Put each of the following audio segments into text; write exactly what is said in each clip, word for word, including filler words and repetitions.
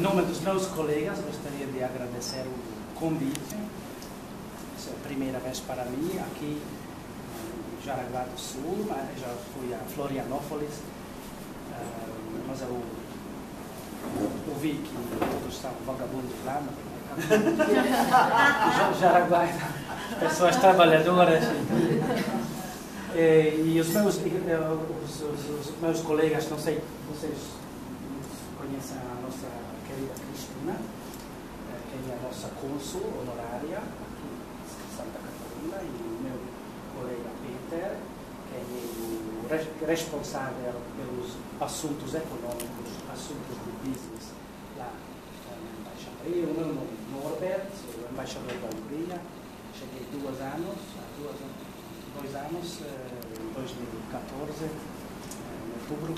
Em nome dos meus colegas, gostaria de agradecer o convite. Essa é a primeira vez para mim aqui em Jaraguá do Sul, mas já fui a Florianópolis, mas eu ouvi que todos estavam vagabundos lá, mas Jaraguá, pessoas trabalhadoras. E, e os, meus, os, os, os meus colegas, não sei, vocês conhecem a nossa querida Cristina, que é a nossa cônsul honorária aqui em Santa Catarina, e o meu colega Peter, que é o responsável pelos assuntos econômicos, assuntos do business lá na embaixadoria. O meu nome é Norbert, sou embaixador da Hungria, cheguei duas anos, duas anos. dois anos, em dois mil e catorze, em outubro,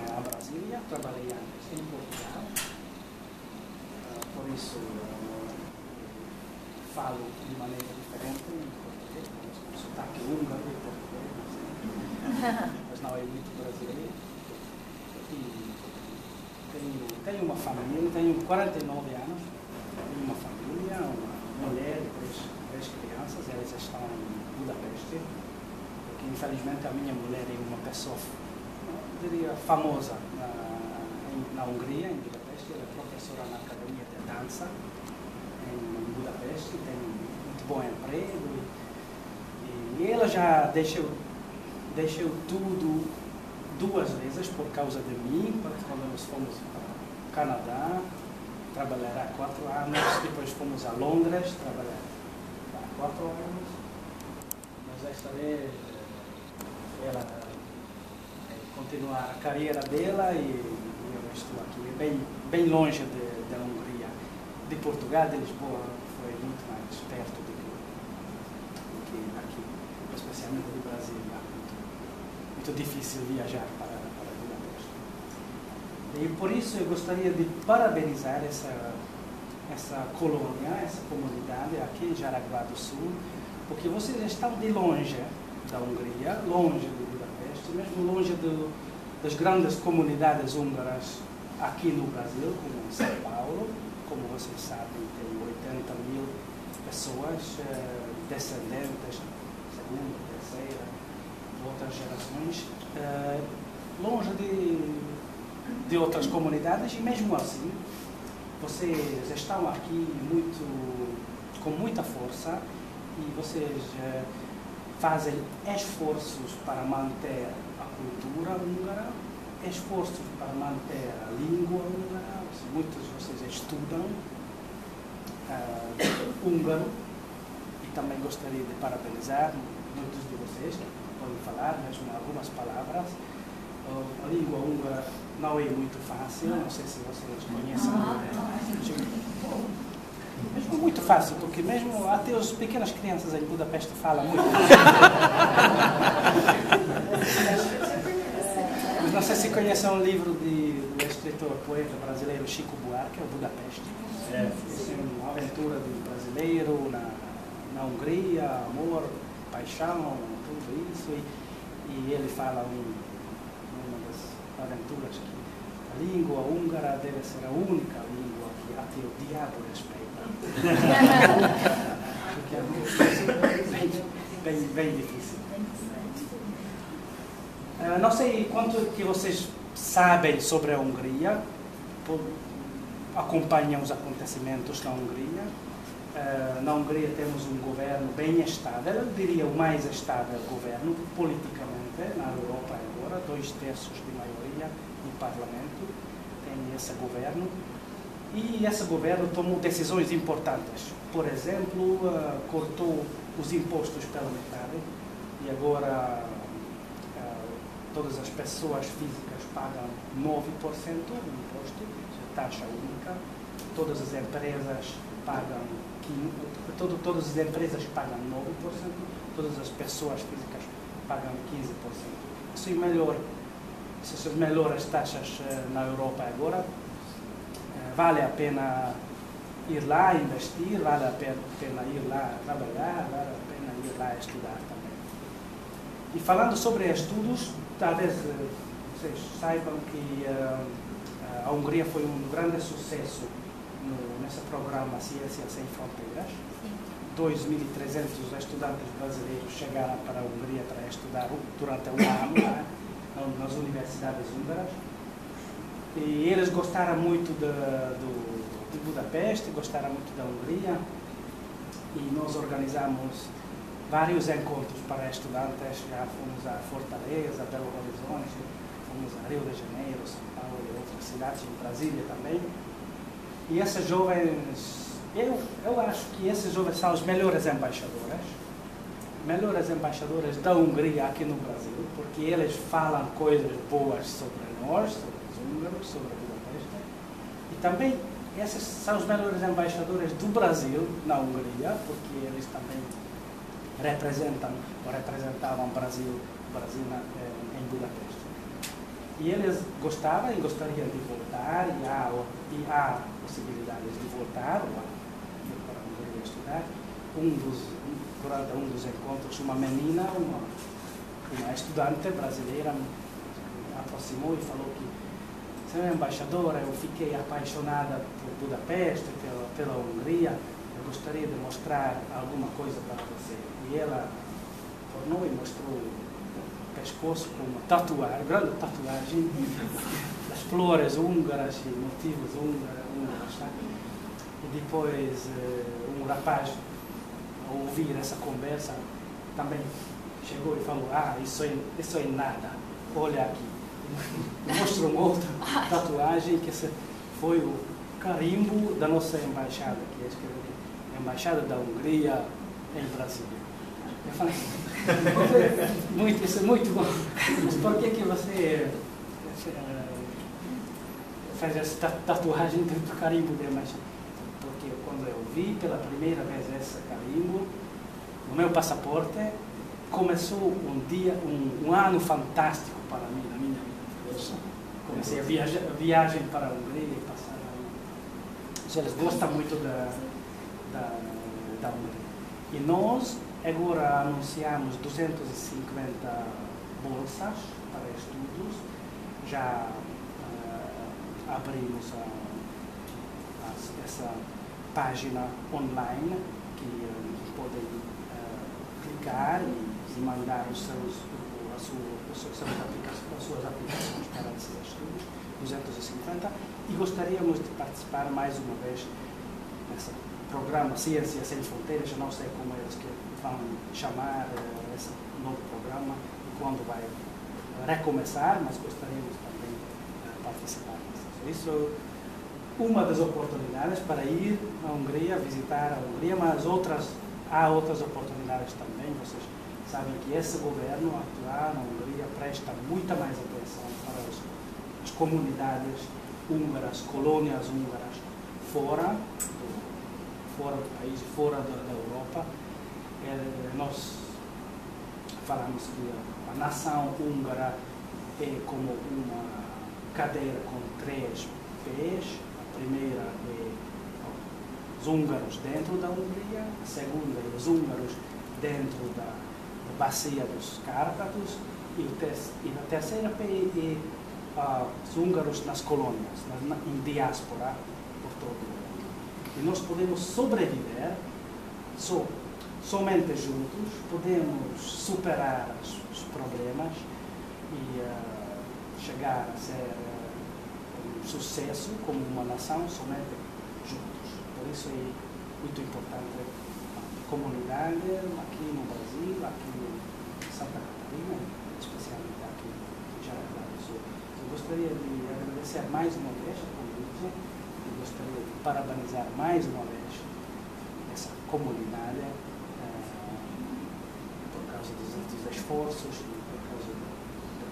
a Brasília, trabalhei antes em Portugal, por isso falo de maneira diferente em português, com sotaque húngaro e português, mas não é muito brasileiro. E tenho, tenho uma família, tenho quarenta e nove anos, tenho uma família, uma mulher, três As crianças, elas estão em Budapeste, porque infelizmente a minha mulher é uma pessoa, eu diria, famosa na, na Hungria, em Budapeste. Ela é professora na Academia de Dança em Budapeste, tem muito bom emprego e, e ela já deixou, deixou tudo duas vezes por causa de mim, quando nós fomos para o Canadá, trabalhar há quatro anos, depois fomos a Londres trabalhar. Quatro anos, mas desta vez ela continua a carreira dela e, e eu estou aqui bem, bem longe da Hungria, de Portugal, de Lisboa, foi muito mais perto do que aqui, especialmente do Brasil, é muito, muito difícil viajar para, para Budapeste. E por isso eu gostaria de parabenizar essa essa colônia, essa comunidade aqui em Jaraguá do Sul, porque vocês estão de longe da Hungria, longe de Budapeste, mesmo longe do, das grandes comunidades húngaras aqui no Brasil, como em São Paulo, como vocês sabem, tem oitenta mil pessoas eh, descendentes, segunda, terceira, outras gerações, eh, longe de, de outras comunidades, e mesmo assim, vocês estão aqui muito, com muita força e vocês eh, fazem esforços para manter a cultura húngara, esforços para manter a língua húngara. Muitos de vocês estudam uh, húngaro e também gostaria de parabenizar muitos de vocês que podem falar mesmo algumas palavras. A língua húngara não é muito fácil, não sei se vocês conhecem, mas é muito fácil, porque mesmo até as pequenas crianças em Budapeste falam muito. Mas não sei se conhecem um livro de, do escritor poeta brasileiro Chico Buarque, o Budapeste. É uma aventura do brasileiro na, na Hungria, amor, paixão, tudo isso. E, e ele fala um aventuras que a língua húngara deve ser a única língua que até o diabo respeita. Porque é muito, bem, bem, bem difícil. Uh, não sei quanto que vocês sabem sobre a Hungria, acompanham os acontecimentos na Hungria. Uh, na Hungria temos um governo bem estável, eu diria o mais estável governo politicamente na Europa agora, dois terços de maioria no parlamento tem esse governo, e esse governo tomou decisões importantes. Por exemplo, uh, cortou os impostos pela metade e agora uh, todas as pessoas físicas pagam nove por cento de imposto, taxa única, todas as empresas pagam Todo, todas as empresas pagam nove por cento, todas as pessoas físicas pagam quinze por cento. Isso é melhor, essas são as melhores taxas na Europa agora. Vale a pena ir lá investir, vale a pena ir lá trabalhar, vale a pena ir lá estudar também. E falando sobre estudos, talvez vocês saibam que uh, a Hungria foi um grande sucesso no, nesse programa Ciências Sem Fronteiras. dois mil e trezentos estudantes brasileiros chegaram para a Hungria para estudar durante um ano, né, nas universidades húngaras. E eles gostaram muito de, de, de Budapeste, gostaram muito da Hungria. E nós organizamos vários encontros para estudantes. Já fomos a Fortaleza, Belo Horizonte, fomos a Rio de Janeiro, São Paulo e outras cidades, em Brasília também. E esses jovens, eu, eu acho que esses jovens são os melhores embaixadores, melhores embaixadores da Hungria aqui no Brasil, porque eles falam coisas boas sobre nós, sobre os húngaros, sobre Budapeste. E também esses são os melhores embaixadores do Brasil na Hungria, porque eles também representam ou representavam o Brasil, Brasil na, em Budapeste. E eles gostavam e gostariam de voltar, e há, e há possibilidades de voltar ou de ir para a Hungria estudar. Um dos, durante um dos encontros, uma menina, uma, uma estudante brasileira, aproximou e falou que, senhor embaixador, eu fiquei apaixonada por Budapeste, pela, pela Hungria, eu gostaria de mostrar alguma coisa para você. E ela tornou e mostrou o pescoço com uma tatuagem, grande tatuagem, das flores húngaras e motivos húngaros. Tá? E depois um rapaz, ao ouvir essa conversa, também chegou e falou, ah, isso é, isso é nada, olha aqui. Mostra uma outra tatuagem que foi o carimbo da nossa embaixada, que é a embaixada da Hungria em Brasília. Eu falei, muito, isso é muito bom, mas por que, que você faz essa tatuagem do carimbo da embaixada? Porque quando eu vi pela primeira vez esse carimbo no meu passaporte, começou um dia, um, um ano fantástico para mim, na minha vida. Comecei a viagem, a viagem para a Hungria e passar a... Eles gostam muito da, da, da Hungria. E nós agora anunciamos duzentas e cinquenta bolsas para estudos. Já uh, abrimos a, a, essa página online que uh, podem uh, clicar e mandar os seus... as suas aplicações para esses estudos, duzentas e cinquenta, e gostaríamos de participar mais uma vez nesse programa Ciências Sem Fronteiras. Eu não sei como eles que vão chamar uh, esse novo programa e quando vai recomeçar, mas gostaríamos também de participar nisso. Isso é uma das oportunidades para ir à Hungria, visitar a Hungria, mas outras, há outras oportunidades também. Vocês sabem que esse governo atual na Hungria presta muita mais atenção para as, as comunidades húngaras, colônias húngaras, fora do, fora do país, fora da, da Europa. É, nós falamos que a nação húngara é como uma cadeira com três pés. A primeira é os húngaros dentro da Hungria, a segunda é os húngaros dentro da bacia dos Cárpatos, e, e a terceira é uh, os húngaros nas colônias, na, na, em diáspora por todo o mundo. E nós podemos sobreviver so, somente juntos, podemos superar os, os problemas e uh, chegar a ser uh, um sucesso como uma nação somente juntos. Por isso é muito importante comunidade aqui no Brasil, aqui em Santa Catarina, especialmente aqui em Jaraguá do Sul. Eu gostaria de agradecer mais uma vez a convite, eu gostaria de parabenizar mais uma vez essa comunidade eh, por causa dos, dos esforços e por causa do,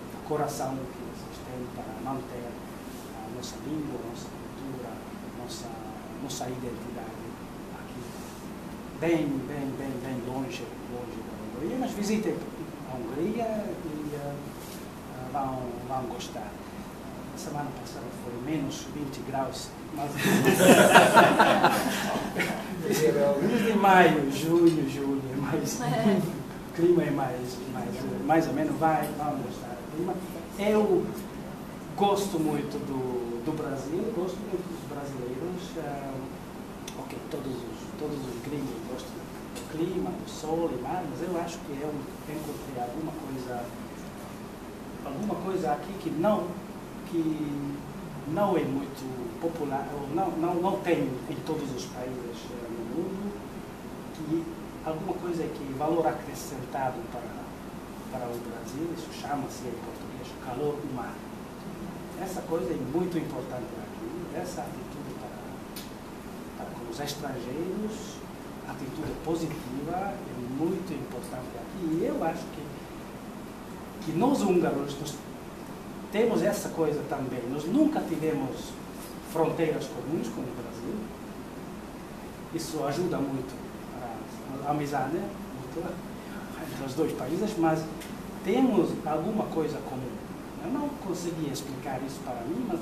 do coração que vocês têm para manter a nossa língua, a nossa cultura, a nossa, a nossa identidade. Bem, bem, bem, bem longe, longe da Hungria, mas visitem a Hungria e uh, vão, vão gostar. A semana passada foi menos vinte graus, mas... em maio, junho, julho, é mais... o clima é mais, mais, mais ou menos, vai, vão gostar do clima. Eu gosto muito do, do Brasil, gosto muito dos brasileiros, uh, ok, todos os, todos os gringos gostam do clima, do sol e mar, mas eu acho que eu encontrei alguma coisa, alguma coisa aqui que não, que não é muito popular, ou não, não, não tem em todos os países uh, no mundo, que alguma coisa que valor acrescentado para, para o Brasil, isso chama-se em português calor humano. Essa coisa é muito importante aqui, essa atitude para, para com os estrangeiros, atitude positiva é muito importante aqui. E eu acho que, que nós húngaros nós temos essa coisa também. Nós nunca tivemos fronteiras comuns com o Brasil. Isso ajuda muito para a amizade, né? Muito, entre os dois países, mas temos alguma coisa comum. Eu não conseguia explicar isso para mim, mas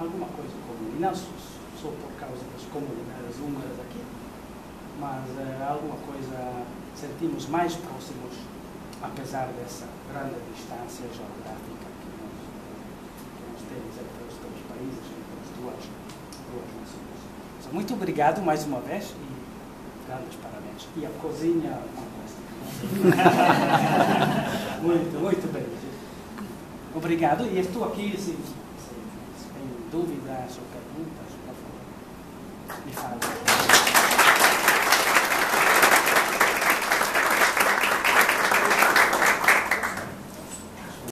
alguma coisa comum. E não só por causa das comunidades húngaras aqui, mas uh, alguma coisa sentimos mais próximos, apesar dessa grande distância geográfica que nós, que nós temos entre os dois países, entre as duas, duas nações. Então, muito obrigado mais uma vez e grandes parabéns. E a cozinha, uma coisa. Muito, muito bem. Obrigado, e estou aqui, se, se, se tem dúvidas ou perguntas, por favor, me fala.